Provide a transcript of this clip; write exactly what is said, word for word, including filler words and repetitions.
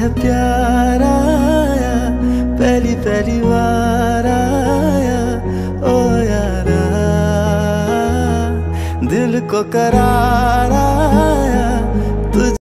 है प्यार आया, पहली पहली बार आया ओ यारा, दिल को करारा।